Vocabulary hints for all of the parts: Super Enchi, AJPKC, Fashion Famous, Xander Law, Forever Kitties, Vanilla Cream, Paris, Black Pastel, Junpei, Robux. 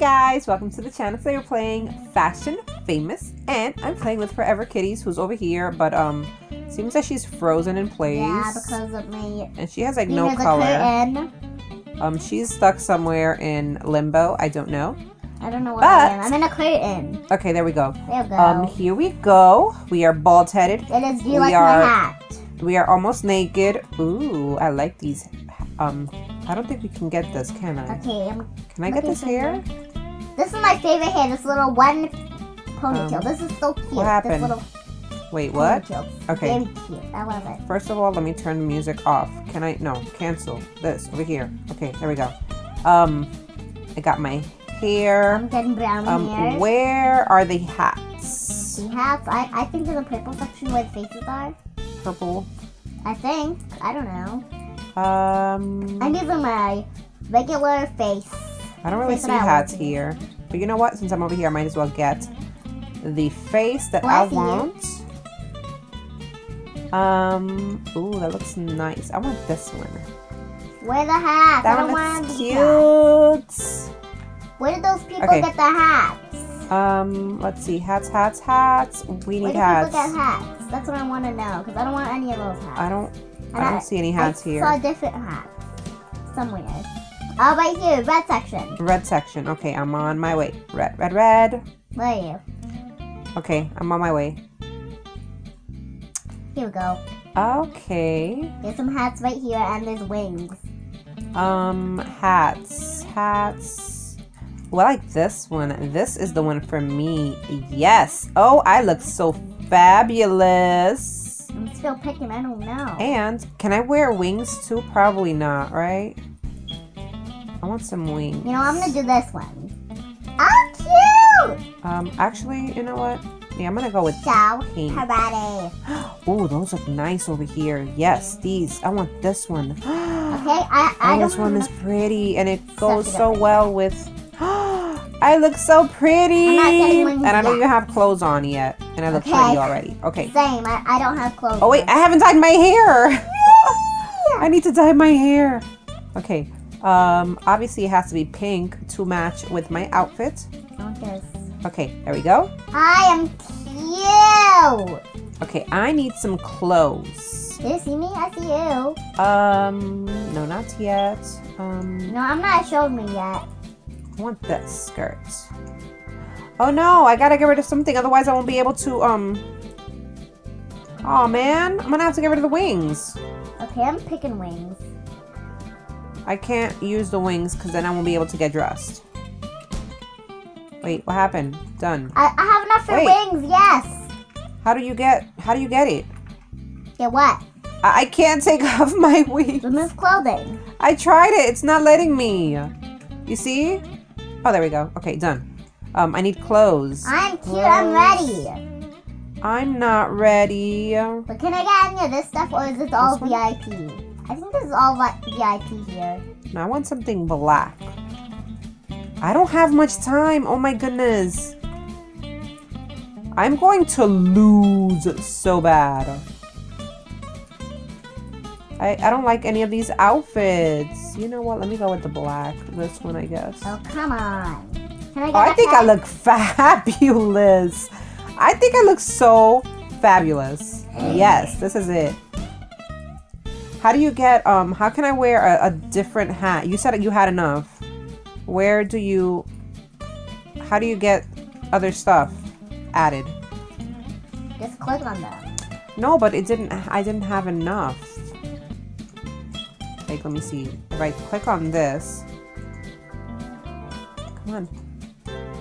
guys, welcome to the channel. Today we're playing Fashion Famous, and I'm playing with Forever Kitties, who's over here, but seems that she's frozen in place. Yeah, because of me. And she has like no color. She's stuck somewhere in limbo. I don't know. I don't know where I am. I'm in a curtain. Okay, there we go. There we go. Here we go. We are bald-headed. It is you like my hat. We are almost naked. Ooh, I like these. I don't think we can get this, can I? Okay. Can I get this hair? This is my favorite hair. This little one ponytail. This is so cute. What happened? This little wait, what? Ponytail. Okay. Very cute. I love it. First of all, let me turn the music off. Can I? No. Cancel this over here. Okay. There we go. I got my hair. I'm getting brown hair. Where are the hats? The hats. I think in the purple section where the faces are. Purple. I think. I don't know. I'm using my regular face. I don't really see hats here. But you know what? Since I'm over here, I might as well get the face that I want. Ooh, that looks nice. I want this one. Where the hat? That one looks cute. Where did those people get the hats? Let's see. Hats. We need hats. Where did people get hats? That's what I want to know, because I don't want any of those hats. I don't see any hats here. I saw different hats somewhere. Oh, right here, red section. Red section. Okay, I'm on my way. Red. Where are you? Okay, I'm on my way. Here we go. Okay. There's some hats right here, and there's wings. Hats. Well, I like this one. This is the one for me. Yes. Oh, I look so fabulous. I'm still picking, I don't know. And, can I wear wings too? Probably not, right? I want some wings. You know, I'm gonna do this one. Oh, cute! Actually, you know what? Yeah, I'm gonna go with pink. Karate. Ooh, those look nice over here. Yes, these. I want this one. Okay, I don't know. This one is pretty, and it goes so well with... I look so pretty! I'm not getting wings yet. I don't even have clothes on yet. And I look pretty already. Okay. Same. I don't have clothes on. Oh, wait. I haven't dyed my hair! I need to dye my hair. Okay. Obviously, it has to be pink to match with my outfit. Okay. There we go. I am cute! Okay. I need some clothes. Do you see me? I see you. No, not yet. No, I'm not showing me yet. I want this skirt. Oh no, I gotta get rid of something, otherwise I won't be able to, oh man, I'm gonna have to get rid of the wings. Okay, I'm picking wings. I can't use the wings because then I won't be able to get dressed. Wait, what happened? Done. I have enough for wings, yes! How do you get it? Get what? I can't take off my wings. Women's clothing. I tried it, it's not letting me. You see? Oh, there we go. Okay, done. I need clothes. I'm cute. I'm ready. I'm not ready. But can I get any of this stuff, or is this all VIP? I think this is all VIP here. No, I want something black. I don't have much time. Oh my goodness. I'm going to lose so bad. I don't like any of these outfits. You know what? Let me go with the black. This one, I guess. Oh, come on. Can I get I think I look fabulous. I think I look so fabulous. Yes, this is it. How do you get, how can I wear a different hat? You said you had enough. Where do you, how do you get other stuff added? Just click on that. No, but it didn't, I didn't have enough. Like, let me see. If I click on this, come on.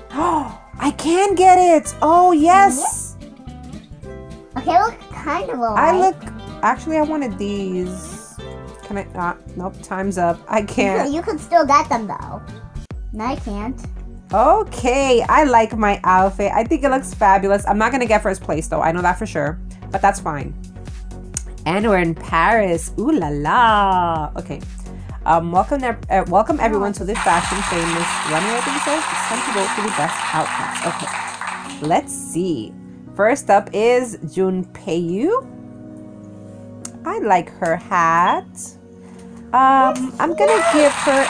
Oh, I can get it. Oh yes. Okay, I look kind of alright. I look. Actually, I wanted these. Can I? Nope. Time's up. I can't. You can still get them though. No, I can't. Okay, I like my outfit. I think it looks fabulous. I'm not gonna get first place though. I know that for sure, but that's fine. And we're in Paris. Ooh la la. Okay. Welcome everyone to the Fashion Famous runway episode. It's time to vote for the best outfits. Okay. Let's see. First up is Junpei. I like her hat. I'm gonna give her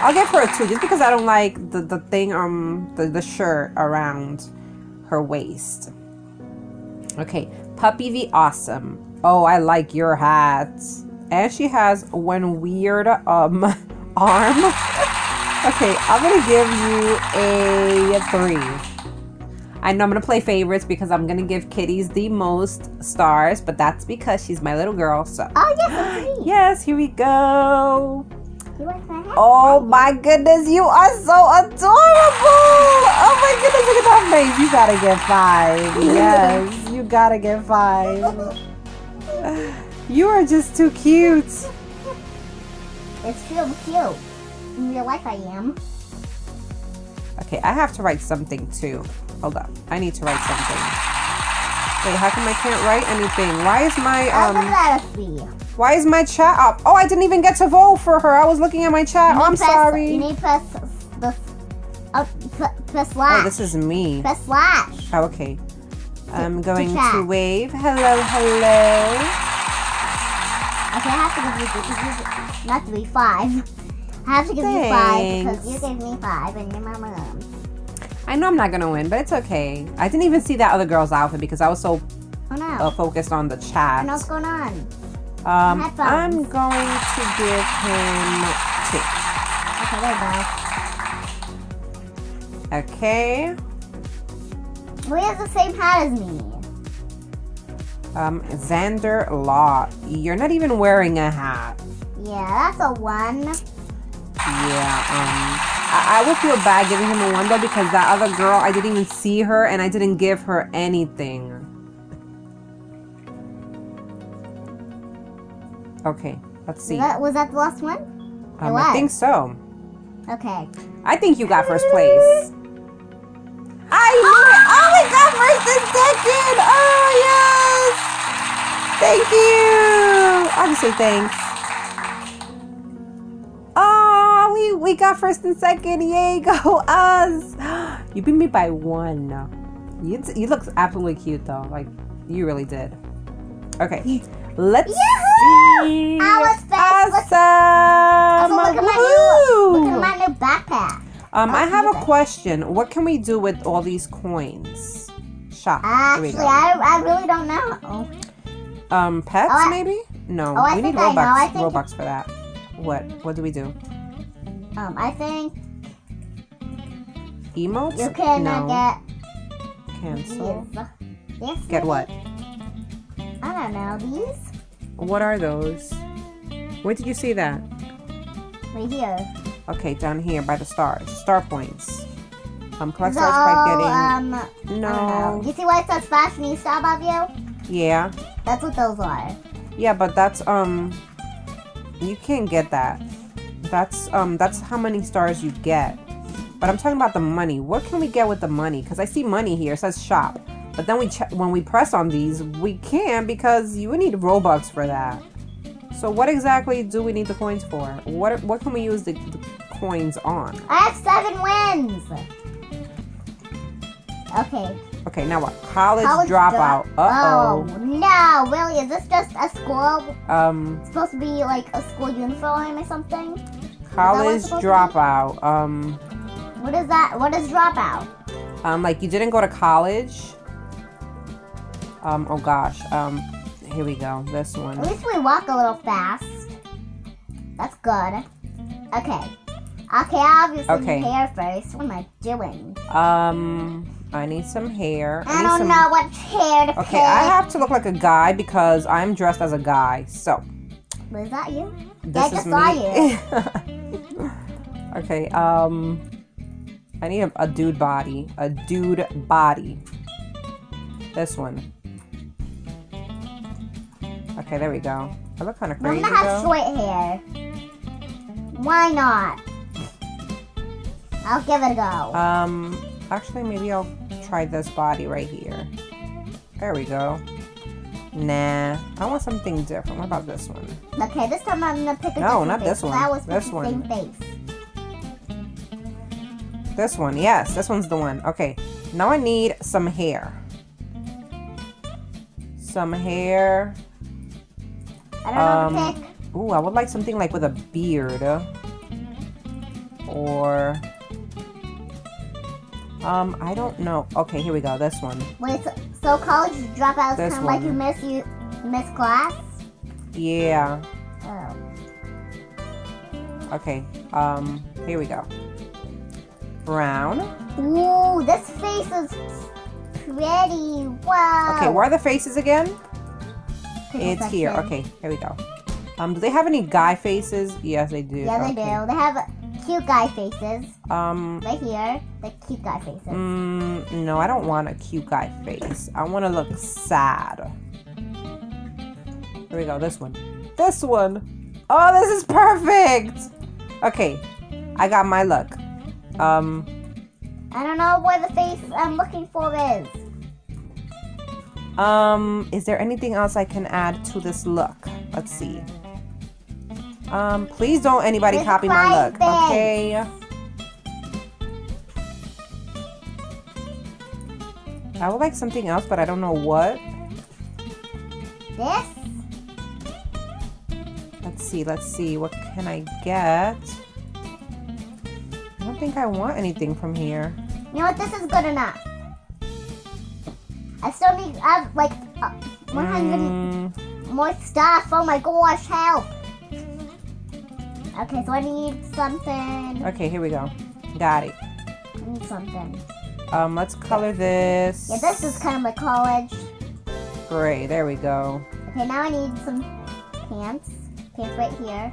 I'll give her a 2 just because I don't like the thing the shirt around her waist. Okay, Puppy the Awesome. Oh, I like your hats. And she has one weird arm. Okay, I'm gonna give you a 3. I know I'm gonna play favorites because I'm gonna give Kitties the most stars, but that's because she's my little girl. So oh yes, a 3. Yes, here we go. Oh my goodness, you are so adorable! Oh my goodness, look at that face. You gotta get 5. Yes, you gotta get 5. You are just too cute. It's so cute. In real life I am. Okay, I have to write something too. Hold up, I need to write something. Wait, how come I can't write anything? Why is my Why is my chat up? Oh, I didn't even get to vote for her. I was looking at my chat. Oh, I'm sorry. You need to press the press slash. Oh, this is me. Press slash. Oh, okay. I'm going to wave. Hello, hello. Okay, I have to give you 5. I have to give you 5 because you gave me 5 and your mama loves. I know I'm not gonna win, but it's okay. I didn't even see that other girl's outfit because I was so focused on the chat. I know what's going on. I'm going to give him 2. Okay, there you go. Okay. We have the same hat as me. Xander Law. You're not even wearing a hat. Yeah, that's a 1. Yeah, I would feel bad giving him a 1 though because that other girl, I didn't even see her and I didn't give her anything. Okay, let's see. Was that the last one? I think so. Okay. I think you got first place. I knew it! Oh, we got first and second! Oh, yes! Thank you! I'll just say thanks. Oh, we got first and second. Yay, go us! You beat me by 1. You looked absolutely cute, though. Like, you really did. Okay. Let's see. I was fast. Awesome. Look at my new backpack. I have a question. What can we do with all these coins? Shop. Actually, I really don't know. Oh. Pets maybe? No. Oh, we need Robux. Robux for that. What do we do? I think emotes. You can get cancel. Yes. Get what? I don't know, these? What are those? Where did you see that? Right here. Okay, down here by the stars. Star points. Collect stars by getting... no. You see why it says Fashionista above you? Yeah. That's what those are. Yeah, but that's, you can't get that. That's how many stars you get. But I'm talking about the money. What can we get with the money? Because I see money here. It says shop. But then when we press on these, we can because you would need Robux for that. So what exactly do we need the coins for? What can we use the coins on? I have 7 wins! Okay. Okay, now what? College dropout. Uh-oh. Oh, no. Really, is this just a school? It's supposed to be like a school uniform or something? College dropout. What is that? What is dropout? Like you didn't go to college? Oh gosh, here we go, this one. At least we walk a little fast. That's good. Okay. Okay, obviously hair first. What am I doing? I need some hair. I don't know what hair to pick. Okay, I have to look like a guy because I'm dressed as a guy, so. Was that you? Yeah, I just saw you. Okay, I need a dude body. A dude body. This one. Okay, there we go. I look kind of crazy. I'm gonna have short hair. Why not? I'll give it a go. Actually, maybe I'll try this body right here. There we go. Nah, I want something different. What about this one? Okay, this time I'm gonna pick a different face. No, not this one. That was this one. Same face. This one, yes, this one's the one. Okay, now I need some hair. Some hair. I don't know what to pick. Ooh, I would like something like with a beard. or I don't know. Okay, here we go. This one. Wait, so college dropouts kind of like you miss class? Yeah. Oh. Okay. Here we go. Brown. Ooh, this face is pretty. Wow. Okay, where are the faces again? It's here. Okay, here we go. Do they have any guy faces? Yes, they do. Yeah, they do. They have cute guy faces. Right here, the cute guy faces. No, I don't want a cute guy face. I want to look sad. Here we go. This one. This one. Oh, this is perfect. Okay, I got my look. I don't know where the face I'm looking for is. Is there anything else I can add to this look? Let's see. Please don't anybody copy my look, okay? I would like something else, but I don't know what. This? Let's see, what can I get? I don't think I want anything from here. You know what, this is good enough. I still need, I have like 100 more stuff. Oh my gosh, help. Okay, so I need something. Okay, here we go. Got it. I need something. Let's color this. Yeah, this is kind of like college. Gray, there we go. Okay, now I need some pants. Pants right here.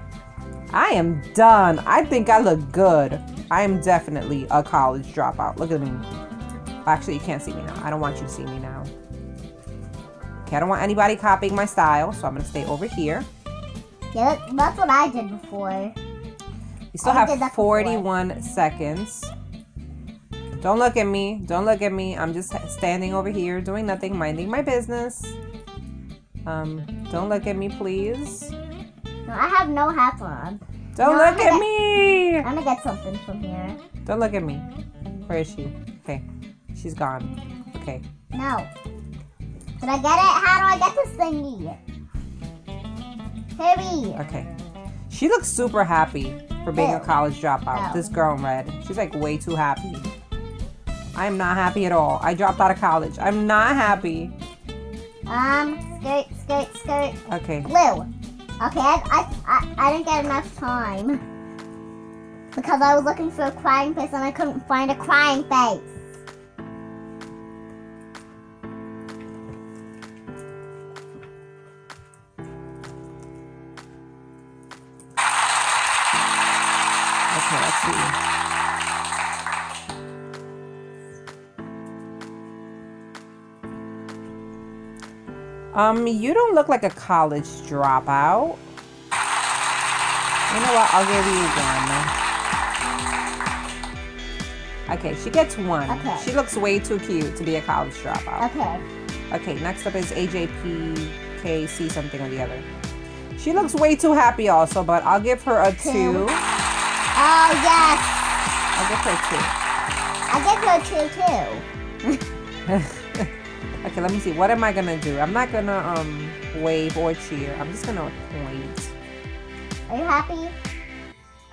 I am done. I think I look good. I am definitely a college dropout. Look at me. Actually, you can't see me now. I don't want you to see me now. Okay, I don't want anybody copying my style, so I'm going to stay over here. Yeah, that's what I did before. You still have 41 seconds. Don't look at me. Don't look at me. I'm just standing over here doing nothing, minding my business. Don't look at me, please. No, I have no hat on. Don't look at me! I'm going to get something from here. Don't look at me. Where is she? Okay. She's gone. Okay. No. Did I get it? How do I get this thingy? Hurry. Okay. She looks super happy for being a college dropout. Oh. This girl in red. She's like way too happy. I am not happy at all. I dropped out of college. I'm not happy. Skirt, skirt, skirt. Okay. Blue. Okay, I didn't get enough time. Because I was looking for a crying face and I couldn't find a crying face. Okay, let's see. You don't look like a college dropout. You know what? I'll give you one. Okay, she gets one. Okay. She looks way too cute to be a college dropout. Okay. Okay, next up is AJPKC something or the other. She looks way too happy also, but I'll give her a 2. Oh, yes. I'll give her a 2. I'll give her a 2, too. Okay, let me see. What am I going to do? I'm not going to wave or cheer. I'm just going to point. Are you happy?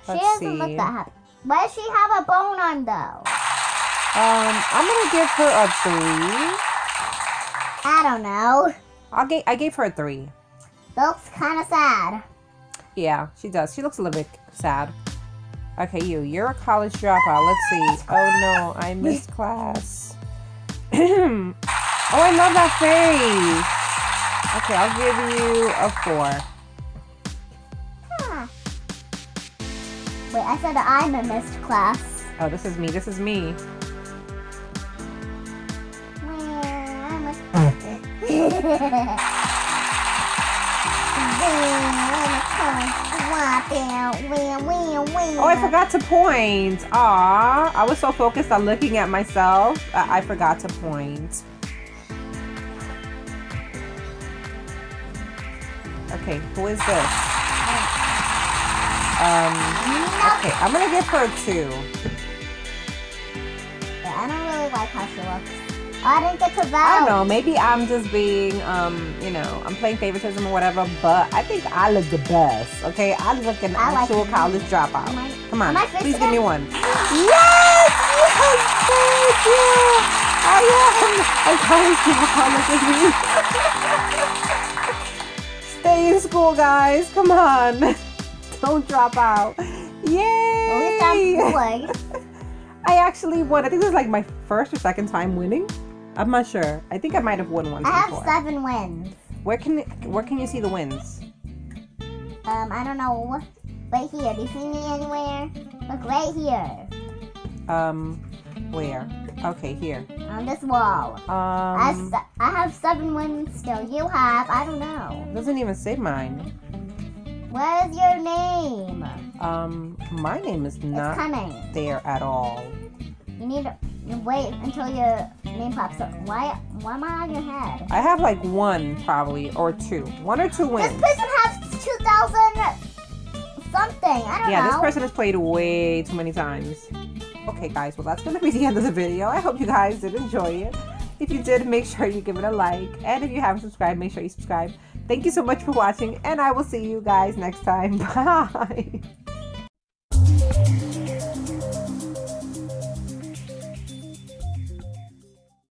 Let's see. She doesn't look that happy. Why does she have a bone on, though? I'm going to give her a 3. I don't know. I gave her a 3. Looks kind of sad. Yeah, she does. She looks a little bit sad. Okay, you're a college dropout. Let's see. Oh no, I missed class. Oh, I love that face. Okay, I'll give you a 4. Huh. Wait, I said I'm a missed class. Oh, this is me. This is me. Oh, I forgot to point. Aww. I was so focused on looking at myself. I forgot to point. Okay, who is this? Okay, I'm going to give her a 2. Yeah, I don't really like how she looks. I didn't get to vote. I don't know. Maybe I'm just being, you know, I'm playing favoritism or whatever. But I think I look the best. Okay, I look an actual college dropout. Come on, please give me one. Yes, yes, thank you. I am a college dropout. Look at me. Stay in school, guys. Come on, don't drop out. Yay! I actually won. I think this is like my first or second time winning. I'm not sure. I think I might have won once before. I have 7 wins. Where can you see the wins? I don't know. Right here. Do you see me anywhere? Look right here. Where? Okay, here. On this wall. I have 7 wins still. You have. I don't know. It doesn't even say mine. Where's your name? My name is not there at all. You need to wait until your name pops up. Why am I on your head? I have like 1 probably, or 2. 1 or 2 wins. This person has 2,000 something. I don't know. Yeah, this person has played way too many times. Okay, guys. Well, that's going to be the end of the video. I hope you guys did enjoy it. If you did, make sure you give it a like. And if you haven't subscribed, make sure you subscribe. Thank you so much for watching, and I will see you guys next time. Bye!